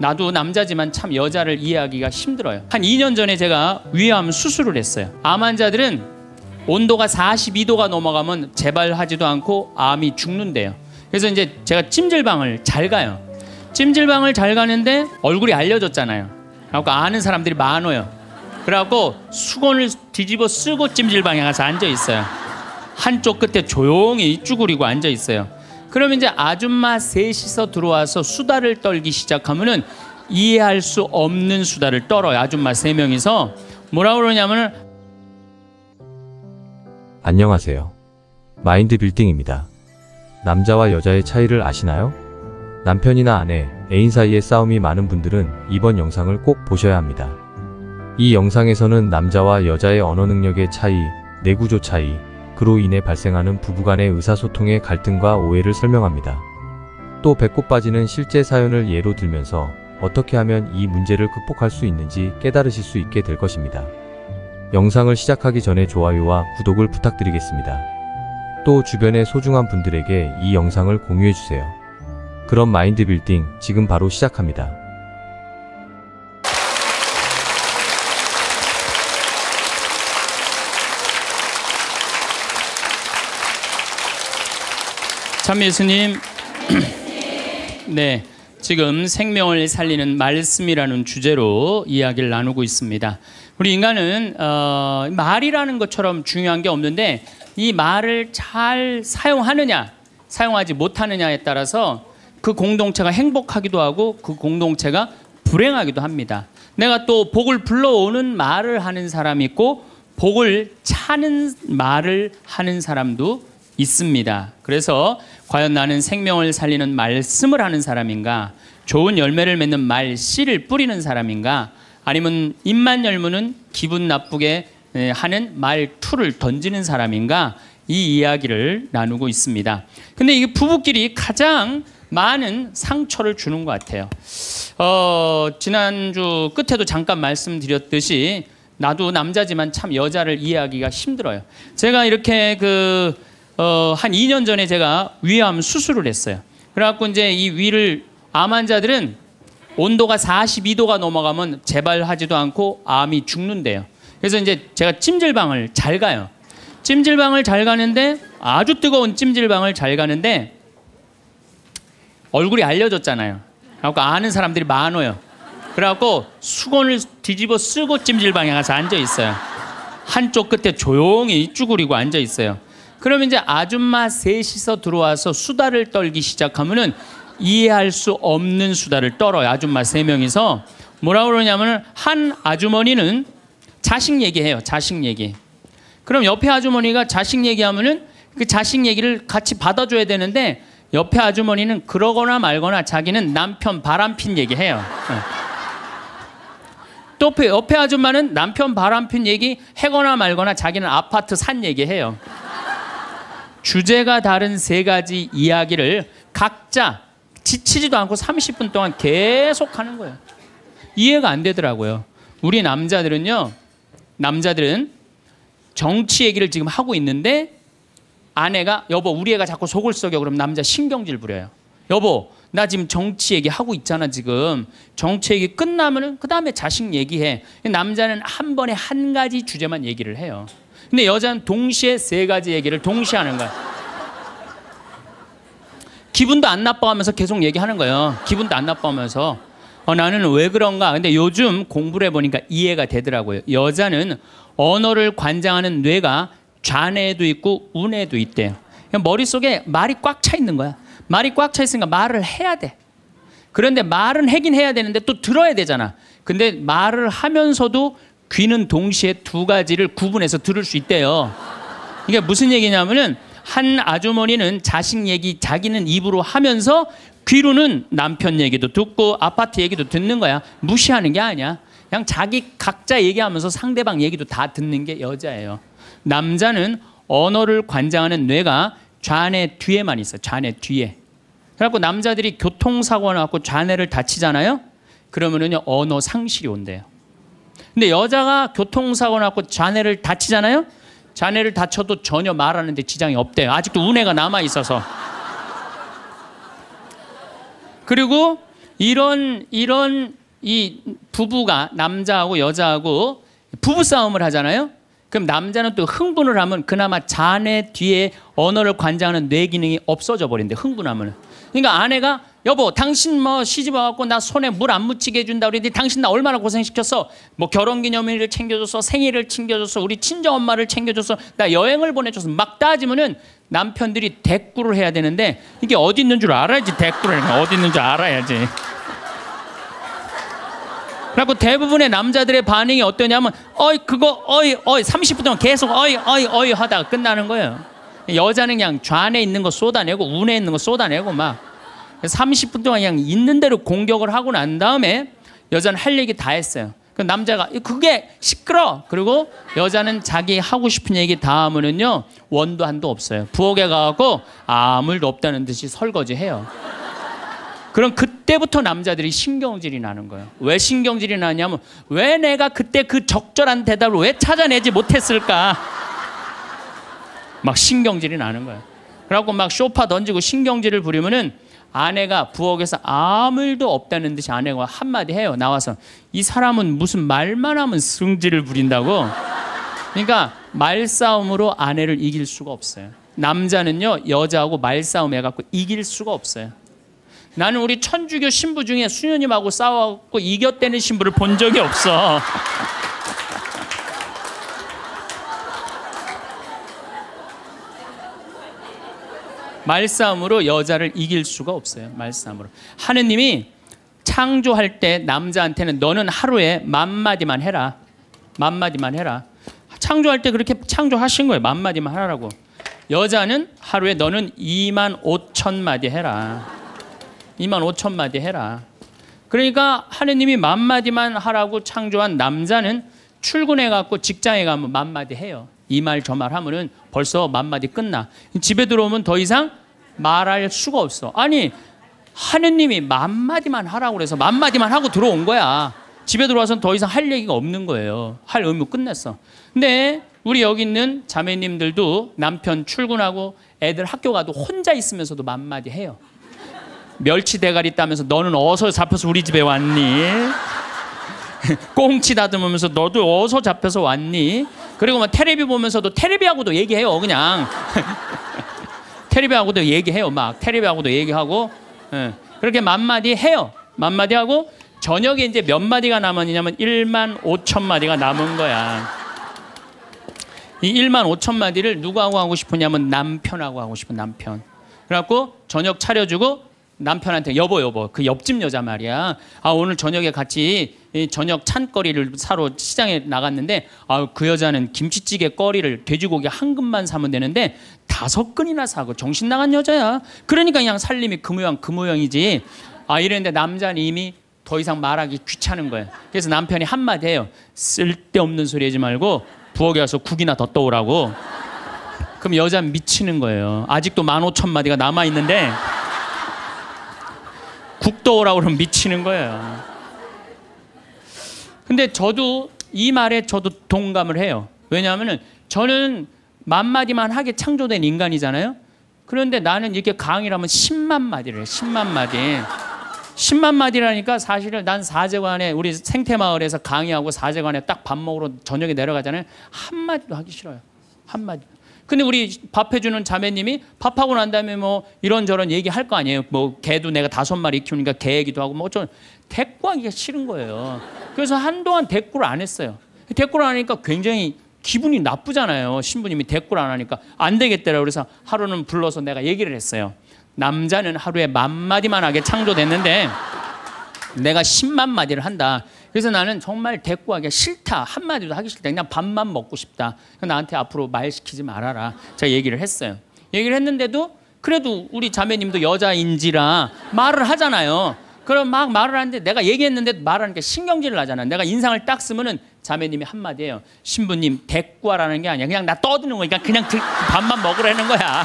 나도 남자지만 참 여자를 이해하기가 힘들어요. 한 2년 전에 제가 위암 수술을 했어요. 암 환자들은 온도가 42도가 넘어가면 재발하지도 않고 암이 죽는데요. 그래서 이제 제가 찜질방을 잘 가요. 찜질방을 잘 가는데 얼굴이 알려졌잖아요. 그래갖고 아는 사람들이 많아요. 그래갖고 수건을 뒤집어 쓰고 찜질방에 가서 앉아있어요. 한쪽 끝에 조용히 쭈그리고 앉아있어요. 그러면 이제 아줌마 셋이서 들어와서 수다를 떨기 시작하면은 이해할 수 없는 수다를 떨어요. 아줌마 세 명이서 뭐라고 그러냐면, 안녕하세요. 마인드빌딩입니다. 남자와 여자의 차이를 아시나요? 남편이나 아내, 애인 사이의 싸움이 많은 분들은 이번 영상을 꼭 보셔야 합니다. 이 영상에서는 남자와 여자의 언어 능력의 차이, 내구조 차이, 그로 인해 발생하는 부부간의 의사소통의 갈등과 오해를 설명합니다. 또 배꼽 빠지는 실제 사연을 예로 들면서 어떻게 하면 이 문제를 극복할 수 있는지 깨달으실 수 있게 될 것입니다. 영상을 시작하기 전에 좋아요와 구독을 부탁드리겠습니다. 또 주변의 소중한 분들에게 이 영상을 공유해주세요. 그럼 마인드빌딩 지금 바로 시작합니다. 참 예수님, 네, 지금 생명을 살리는 말씀이라는 주제로 이야기를 나누고 있습니다. 우리 인간은 말이라는 것처럼 중요한 게 없는데 이 말을 잘 사용하느냐, 사용하지 못하느냐에 따라서 그 공동체가 행복하기도 하고 그 공동체가 불행하기도 합니다. 내가 또 복을 불러오는 말을 하는 사람이 있고 복을 차는 말을 하는 사람도 있습니다. 그래서 과연 나는 생명을 살리는 말씀을 하는 사람인가, 좋은 열매를 맺는 말 씨를 뿌리는 사람인가, 아니면 입만 열무는 기분 나쁘게 하는 말투를 던지는 사람인가, 이 이야기를 나누고 있습니다. 근데 이게 부부끼리 가장 많은 상처를 주는 것 같아요. 지난주 끝에도 잠깐 말씀드렸듯이 나도 남자지만 참 여자를 이해하기가 힘들어요. 제가 이렇게 한 2년 전에 제가 위암 수술을 했어요. 그래갖고 이제 이 위를, 암 환자들은 온도가 42도가 넘어가면 재발하지도 않고 암이 죽는데요. 그래서 이제 제가 찜질방을 잘 가요. 찜질방을 잘 가는데, 아주 뜨거운 찜질방을 잘 가는데 얼굴이 알려졌잖아요. 그래갖고 아는 사람들이 많아요. 그래갖고 수건을 뒤집어 쓰고 찜질방에 가서 앉아있어요. 한쪽 끝에 조용히 쭈그리고 앉아있어요. 그러면 이제 아줌마 셋이서 들어와서 수다를 떨기 시작하면은 이해할 수 없는 수다를 떨어요. 아줌마 세 명이서 뭐라고 그러냐면, 한 아주머니는 자식 얘기해요. 자식 얘기. 그럼 옆에 아주머니가 자식 얘기하면은 그 자식 얘기를 같이 받아줘야 되는데 옆에 아주머니는 그러거나 말거나 자기는 남편 바람핀 얘기해요. 또 옆에 아줌마는 남편 바람핀 얘기 해거나 말거나 자기는 아파트 산 얘기해요. 주제가 다른 세 가지 이야기를 각자 지치지도 않고 30분 동안 계속 하는 거예요. 이해가 안 되더라고요. 우리 남자들은 정치 얘기를 지금 하고 있는데 아내가, 여보 우리 애가 자꾸 속을 썩여. 그럼 남자 신경질 부려요. 여보 나 지금 정치 얘기 하고 있잖아. 지금 정치 얘기 끝나면은 그 다음에 자식 얘기해. 남자는 한 번에 한 가지 주제만 얘기를 해요. 근데 여자는 동시에 세 가지 얘기를 동시에 하는 거야. 기분도 안 나빠하면서 계속 얘기하는 거예요. 기분도 안 나빠하면서 나는 왜 그런가. 근데 요즘 공부를 해보니까 이해가 되더라고요. 여자는 언어를 관장하는 뇌가 좌뇌에도 있고 우뇌에도 있대요. 머릿속에 말이 꽉 차 있는 거야. 말이 꽉 차 있으니까 말을 해야 돼. 그런데 말은 하긴 해야 되는데 또 들어야 되잖아. 근데 말을 하면서도 귀는 동시에 두 가지를 구분해서 들을 수 있대요. 이게 무슨 얘기냐면은, 한 아주머니는 자식 얘기 자기는 입으로 하면서 귀로는 남편 얘기도 듣고 아파트 얘기도 듣는 거야. 무시하는 게 아니야. 그냥 자기 각자 얘기하면서 상대방 얘기도 다 듣는 게 여자예요. 남자는 언어를 관장하는 뇌가 좌뇌 뒤에만 있어요. 좌뇌 뒤에. 그래갖고 남자들이 교통사고가 나고 좌뇌를 다치잖아요. 그러면은요 언어 상실이 온대요. 근데 여자가 교통사고 났고 좌뇌를 다치잖아요. 좌뇌를 다쳐도 전혀 말하는데 지장이 없대요. 아직도 우뇌가 남아있어서. 그리고 이런 이 부부가 남자하고 여자하고 부부싸움을 하잖아요. 그럼 남자는 또 흥분을 하면 그나마 자네 뒤에 언어를 관장하는 뇌 기능이 없어져 버린대, 흥분하면. 그러니까 아내가 여보 당신 뭐 시집 와갖고 나 손에 물 안 묻히게 해준다 그랬는데 당신 나 얼마나 고생시켰어. 뭐 결혼기념일을 챙겨줘서 생일을 챙겨줘서 우리 친정엄마를 챙겨줘서 나 여행을 보내줘서 막 따지면은 남편들이 대꾸를 해야 되는데 이게 어디 있는 줄 알아야지. 대꾸를 어디 있는 줄 알아야지. 그리고 대부분의 남자들의 반응이 어떠냐면 어이 그거 어이 어이 30분 동안 계속 어이 어이 어이 하다가 끝나는 거예요. 여자는 그냥 좌뇌에 있는 거 쏟아내고 우뇌에 있는 거 쏟아내고 막 30분 동안 그냥 있는 대로 공격을 하고 난 다음에 여자는 할 얘기 다 했어요. 그 남자가 그게 시끄러. 그리고 여자는 자기 하고 싶은 얘기 다 하면은요 원도 한도 없어요. 부엌에 가고 아무 일도 없다는 듯이 설거지 해요. 그럼 그때부터 남자들이 신경질이 나는 거예요. 왜 신경질이 나냐면 왜 내가 그때 그 적절한 대답을 왜 찾아내지 못했을까? 막 신경질이 나는 거예요. 그래갖고 막 쇼파 던지고 신경질을 부리면은 아내가 부엌에서 아무 일도 없다는 듯이 아내가 한마디 해요. 나와서 이 사람은 무슨 말만 하면 승질을 부린다고. 그러니까 말싸움으로 아내를 이길 수가 없어요. 남자는요 여자하고 말싸움 해갖고 이길 수가 없어요. 나는 우리 천주교 신부 중에 수녀님하고 싸워갖고 이겼다는 신부를 본 적이 없어. 말싸움으로 여자를 이길 수가 없어요. 말싸움으로. 하느님이 창조할 때 남자한테는 너는 하루에 맘마디만 해라. 맘마디만 해라. 창조할 때 그렇게 창조하신 거예요. 맘마디만 하라고. 여자는 하루에 너는 25,000마디 해라. 25,000마디 해라. 그러니까 하느님이 맘마디만 하라고 창조한 남자는 출근해갖고 직장에 가면 맘마디 해요. 이 말 저 말 하면은 벌써 맘마디 끝나. 집에 들어오면 더 이상 말할 수가 없어. 아니 하느님이 맘마디만 하라고 그래서 맘마디만 하고 들어온 거야. 집에 들어와서는 더 이상 할 얘기가 없는 거예요. 할 의무 끝냈어. 근데 우리 여기 있는 자매님들도 남편 출근하고 애들 학교 가도 혼자 있으면서도 맘마디 해요. 멸치 대가리 따면서 너는 어디서 잡혀서 우리 집에 왔니? 꽁치 다듬으면서 너도 어디서 잡혀서 왔니? 그리고 막 테레비 보면서도 테레비하고도 얘기해요. 그냥 테레비하고도 얘기해요. 막 테레비하고도 얘기하고. 예. 그렇게 맘마디 해요. 맘마디 하고 저녁에 이제 몇 마디가 남았냐면 15,000마디가 남은 거야. 이 15,000마디를 누구하고 하고 싶으냐면 남편하고 하고 싶은 남편. 그래갖고 저녁 차려주고 남편한테 여보 그 옆집 여자 말이야. 아 오늘 저녁에 같이 저녁 찬거리를 사러 시장에 나갔는데 아 그 여자는 김치찌개 거리를 돼지고기 한 근만 사면 되는데 5근이나 사고 정신 나간 여자야. 그러니까 그냥 살림이 그 모양 그 모양이지. 아 이랬는데 남자는 이미 더 이상 말하기 귀찮은 거야. 그래서 남편이 한마디 해요. 쓸데없는 소리 하지 말고 부엌에 가서 국이나 더 떠오라고. 그럼 여자는 미치는 거예요. 아직도 15,000마디가 남아있는데 국 떠오라고 그러면 미치는 거예요. 근데 저도 이 말에 저도 동감을 해요. 왜냐하면은 저는 만마디만 하게 창조된 인간이잖아요. 그런데 나는 이렇게 강의를 하면 10만 마디를 해. 10만 마디. 10만 마디라니까 사실은 난 사제관에 우리 생태마을에서 강의하고 사제관에 딱 밥 먹으러 저녁에 내려가잖아요. 한마디도 하기 싫어요. 한마디. 근데 우리 밥해주는 자매님이 밥하고 난 다음에 뭐 이런저런 얘기할 거 아니에요. 뭐 개도 내가 5마리 키우니까 개 얘기도 하고 뭐 어쩌면 대꾸하기가 싫은 거예요. 그래서 한동안 대꾸를 안 했어요. 대꾸를 안 하니까 굉장히 기분이 나쁘잖아요. 신부님이 대꾸를 안 하니까 안 되겠더라고요. 그래서 하루는 불러서 내가 얘기를 했어요. 남자는 하루에 10,000마디만 하게 창조됐는데 내가 100,000마디를 한다. 그래서 나는 정말 대꾸하기가 싫다. 한마디도 하기 싫다. 그냥 밥만 먹고 싶다. 나한테 앞으로 말 시키지 말아라. 제가 얘기를 했어요. 얘기를 했는데도 그래도 우리 자매님도 여자인지라 말을 하잖아요. 그럼 막 말을 하는데 내가 얘기했는데도 말하는 게 신경질 나잖아. 내가 인상을 딱 쓰면은 자매님이 한마디 해요. 신부님 대꾸하라는 게 아니야. 그냥 나 떠드는 거니까 그냥 밥만 먹으라는 거야.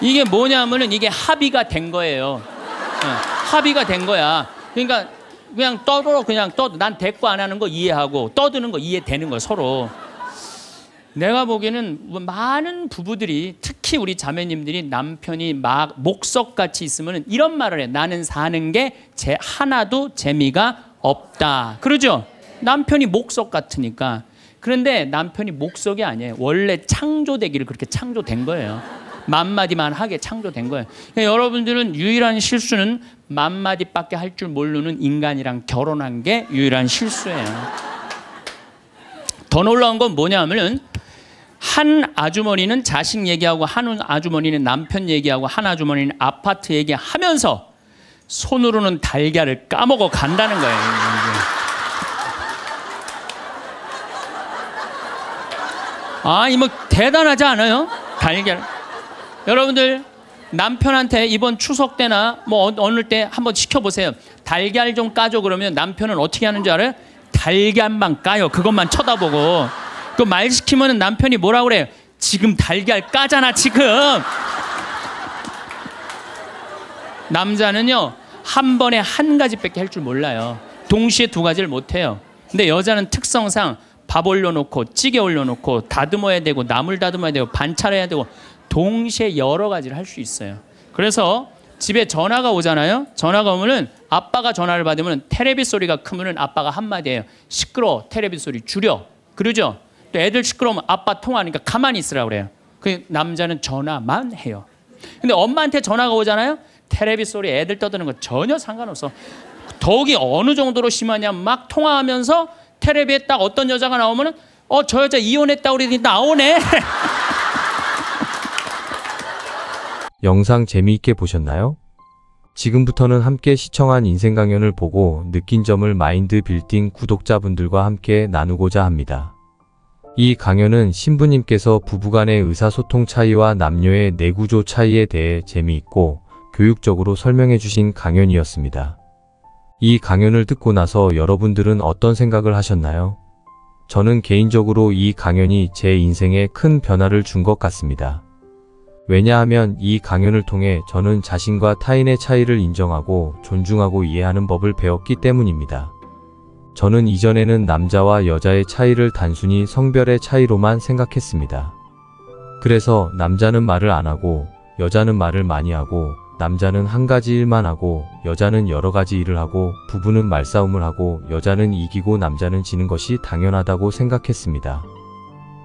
이게 뭐냐면은 이게 합의가 된 거예요. 네, 합의가 된 거야. 그러니까 그냥 떠들어. 난 대꾸 안 하는 거 이해하고 떠드는 거 이해되는 거야 서로. 내가 보기에는 많은 부부들이, 특히 우리 자매님들이 남편이 막 목석같이 있으면 이런 말을 해. 나는 사는 게 하나도 재미가 없다. 그러죠? 남편이 목석 같으니까. 그런데 남편이 목석이 아니에요. 원래 창조되기를 그렇게 창조된 거예요. 맘마디만 하게 창조된 거예요. 그러니까 여러분들은 유일한 실수는 맘마디밖에 할 줄 모르는 인간이랑 결혼한 게 유일한 실수예요. 더 놀라운 건 뭐냐면은, 한 아주머니는 자식 얘기하고, 한 아주머니는 남편 얘기하고, 한 아주머니는 아파트 얘기하면서 손으로는 달걀을 까먹어 간다는 거예요. 아니 뭐 대단하지 않아요? 달걀. 여러분들 남편한테 이번 추석 때나 뭐 어느 때 한번 시켜보세요. 달걀 좀 까줘 그러면 남편은 어떻게 하는 줄 알아요? 달걀만 까요. 그것만 쳐다보고. 그 말 시키면 남편이 뭐라 그래요? 지금 달걀 까잖아 지금. 남자는요 한 번에 한 가지밖에 할 줄 몰라요. 동시에 두 가지를 못해요. 근데 여자는 특성상 밥 올려놓고 찌개 올려놓고 다듬어야 되고 나물 다듬어야 되고 반찬해야 되고 동시에 여러 가지를 할 수 있어요. 그래서 집에 전화가 오잖아요. 전화가 오면은 아빠가 전화를 받으면 테레비 소리가 크면은 아빠가 한마디예요. 시끄러워. 테레비 소리 줄여. 그러죠? 또 애들 시끄러우면 아빠 통화하니까 가만히 있으라고 그래요. 그 남자는 전화만 해요. 근데 엄마한테 전화가 오잖아요. 테레비 소리 애들 떠드는 거 전혀 상관없어. 더욱이 어느 정도로 심하냐면 막 통화하면서 테레비에 딱 어떤 여자가 나오면은 저 여자 이혼했다고 그러더니 나오네. 영상 재미있게 보셨나요? 지금부터는 함께 시청한 인생 강연을 보고 느낀 점을 마인드 빌딩 구독자분들과 함께 나누고자 합니다. 이 강연은 신부님께서 부부간의 의사소통 차이와 남녀의 내구조 차이에 대해 재미있고 교육적으로 설명해 주신 강연이었습니다. 이 강연을 듣고 나서 여러분들은 어떤 생각을 하셨나요? 저는 개인적으로 이 강연이 제 인생에 큰 변화를 준 것 같습니다. 왜냐하면 이 강연을 통해 저는 자신과 타인의 차이를 인정하고 존중하고 이해하는 법을 배웠기 때문입니다. 저는 이전에는 남자와 여자의 차이를 단순히 성별의 차이로만 생각했습니다. 그래서 남자는 말을 안 하고 여자는 말을 많이 하고 남자는 한 가지 일만 하고 여자는 여러 가지 일을 하고 부부는 말싸움을 하고 여자는 이기고 남자는 지는 것이 당연하다고 생각했습니다.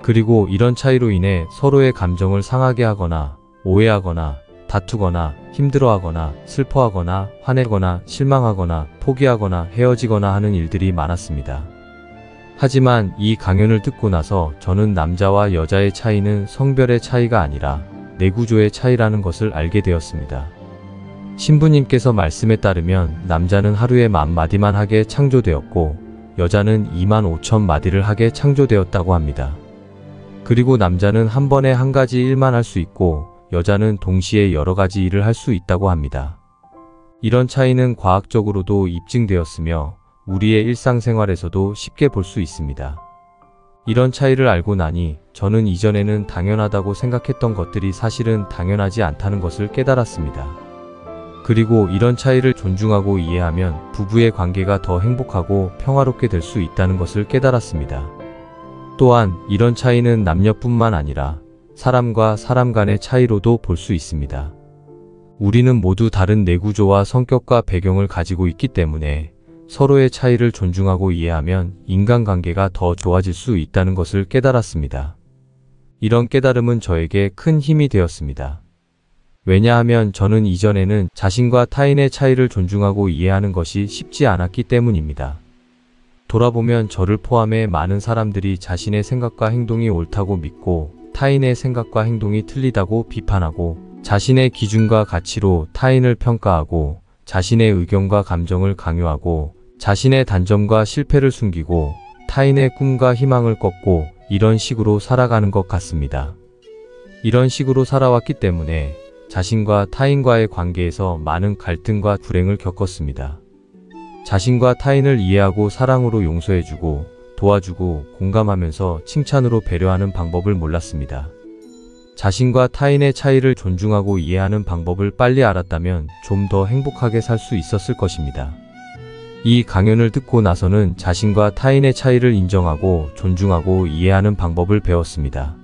그리고 이런 차이로 인해 서로의 감정을 상하게 하거나 오해하거나 다투거나 힘들어하거나 슬퍼하거나 화내거나 실망하거나 포기하거나 헤어지거나 하는 일들이 많았습니다. 하지만 이 강연을 듣고 나서 저는 남자와 여자의 차이는 성별의 차이가 아니라 내구조의 차이라는 것을 알게 되었습니다. 신부님께서 말씀에 따르면 남자는 하루에 10,000마디만 하게 창조되었고 여자는 25,000마디를 하게 창조되었다고 합니다. 그리고 남자는 한 번에 한 가지 일만 할 수 있고 여자는 동시에 여러 가지 일을 할 수 있다고 합니다. 이런 차이는 과학적으로도 입증되었으며 우리의 일상생활에서도 쉽게 볼 수 있습니다. 이런 차이를 알고 나니 저는 이전에는 당연하다고 생각했던 것들이 사실은 당연하지 않다는 것을 깨달았습니다. 그리고 이런 차이를 존중하고 이해하면 부부의 관계가 더 행복하고 평화롭게 될 수 있다는 것을 깨달았습니다. 또한 이런 차이는 남녀뿐만 아니라 사람과 사람 간의 차이로도 볼 수 있습니다. 우리는 모두 다른 내구조와 성격과 배경을 가지고 있기 때문에 서로의 차이를 존중하고 이해하면 인간관계가 더 좋아질 수 있다는 것을 깨달았습니다. 이런 깨달음은 저에게 큰 힘이 되었습니다. 왜냐하면 저는 이전에는 자신과 타인의 차이를 존중하고 이해하는 것이 쉽지 않았기 때문입니다. 돌아보면 저를 포함해 많은 사람들이 자신의 생각과 행동이 옳다고 믿고 타인의 생각과 행동이 틀리다고 비판하고 자신의 기준과 가치로 타인을 평가하고 자신의 의견과 감정을 강요하고 자신의 단점과 실패를 숨기고 타인의 꿈과 희망을 꺾고 이런 식으로 살아가는 것 같습니다. 이런 식으로 살아왔기 때문에 자신과 타인과의 관계에서 많은 갈등과 불행을 겪었습니다. 자신과 타인을 이해하고 사랑으로 용서해주고 도와주고 공감하면서 칭찬으로 배려하는 방법을 몰랐습니다. 자신과 타인의 차이를 존중하고 이해하는 방법을 빨리 알았다면 좀 더 행복하게 살 수 있었을 것입니다. 이 강연을 듣고 나서는 자신과 타인의 차이를 인정하고 존중하고 이해하는 방법을 배웠습니다.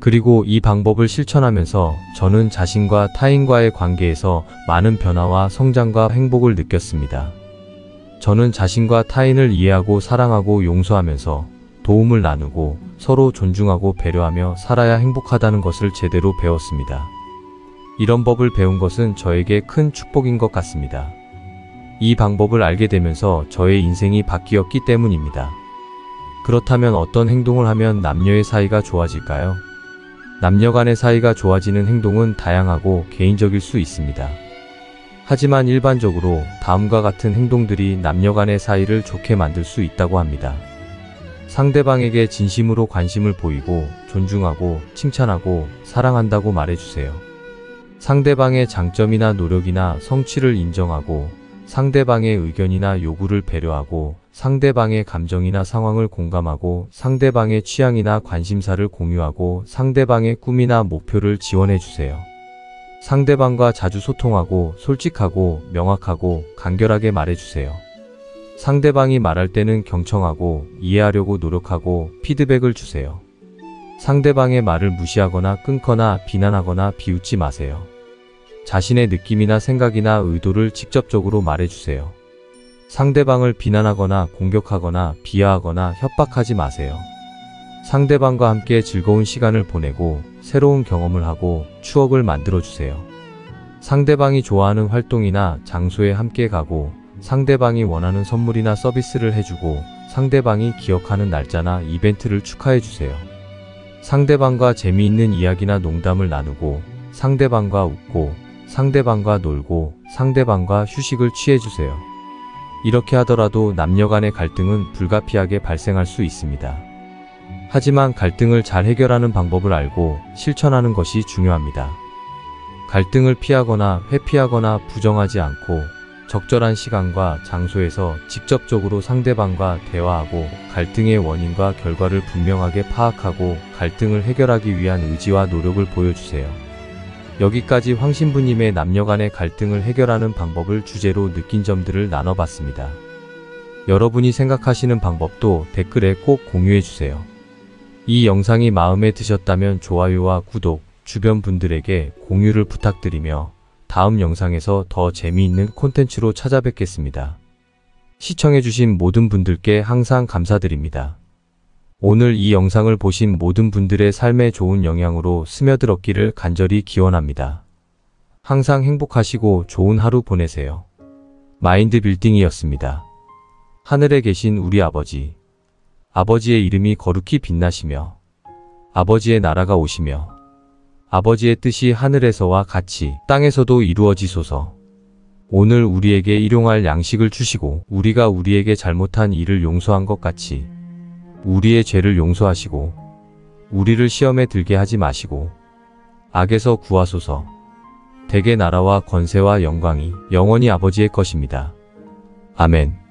그리고 이 방법을 실천하면서 저는 자신과 타인과의 관계에서 많은 변화와 성장과 행복을 느꼈습니다. 저는 자신과 타인을 이해하고 사랑하고 용서하면서 도움을 나누고 서로 존중하고 배려하며 살아야 행복하다는 것을 제대로 배웠습니다. 이런 법을 배운 것은 저에게 큰 축복인 것 같습니다. 이 방법을 알게 되면서 저의 인생이 바뀌었기 때문입니다. 그렇다면 어떤 행동을 하면 남녀의 사이가 좋아질까요? 남녀 간의 사이가 좋아지는 행동은 다양하고 개인적일 수 있습니다. 하지만 일반적으로 다음과 같은 행동들이 남녀 간의 사이를 좋게 만들 수 있다고 합니다. 상대방에게 진심으로 관심을 보이고 존중하고 칭찬하고 사랑한다고 말해주세요. 상대방의 장점이나 노력이나 성취를 인정하고 상대방의 의견이나 요구를 배려하고 상대방의 감정이나 상황을 공감하고 상대방의 취향이나 관심사를 공유하고 상대방의 꿈이나 목표를 지원해주세요. 상대방과 자주 소통하고 솔직하고 명확하고 간결하게 말해주세요. 상대방이 말할 때는 경청하고 이해하려고 노력하고 피드백을 주세요. 상대방의 말을 무시하거나 끊거나 비난하거나 비웃지 마세요. 자신의 느낌이나 생각이나 의도를 직접적으로 말해주세요. 상대방을 비난하거나 공격하거나 비하하거나 협박하지 마세요. 상대방과 함께 즐거운 시간을 보내고 새로운 경험을 하고 추억을 만들어주세요. 상대방이 좋아하는 활동이나 장소에 함께 가고 상대방이 원하는 선물이나 서비스를 해주고 상대방이 기억하는 날짜나 이벤트를 축하해주세요. 상대방과 재미있는 이야기나 농담을 나누고 상대방과 웃고 상대방과 놀고 상대방과 휴식을 취해주세요. 이렇게 하더라도 남녀 간의 갈등은 불가피하게 발생할 수 있습니다. 하지만 갈등을 잘 해결하는 방법을 알고 실천하는 것이 중요합니다. 갈등을 피하거나 회피하거나 부정하지 않고 적절한 시간과 장소에서 직접적으로 상대방과 대화하고 갈등의 원인과 결과를 분명하게 파악하고 갈등을 해결하기 위한 의지와 노력을 보여주세요. 여기까지 황신부님의 남녀 간의 갈등을 해결하는 방법을 주제로 느낀 점들을 나눠봤습니다. 여러분이 생각하시는 방법도 댓글에 꼭 공유해주세요. 이 영상이 마음에 드셨다면 좋아요와 구독, 주변 분들에게 공유를 부탁드리며 다음 영상에서 더 재미있는 콘텐츠로 찾아뵙겠습니다. 시청해주신 모든 분들께 항상 감사드립니다. 오늘 이 영상을 보신 모든 분들의 삶에 좋은 영향으로 스며들었기를 간절히 기원합니다. 항상 행복하시고 좋은 하루 보내세요. 마인드빌딩이었습니다. 하늘에 계신 우리 아버지, 아버지의 이름이 거룩히 빛나시며 아버지의 나라가 오시며 아버지의 뜻이 하늘에서와 같이 땅에서도 이루어지소서. 오늘 우리에게 일용할 양식을 주시고 우리가 우리에게 잘못한 일을 용서한 것 같이 우리의 죄를 용서하시고 우리를 시험에 들게 하지 마시고 악에서 구하소서. 대개 나라와 권세와 영광이 영원히 아버지의 것입니다. 아멘.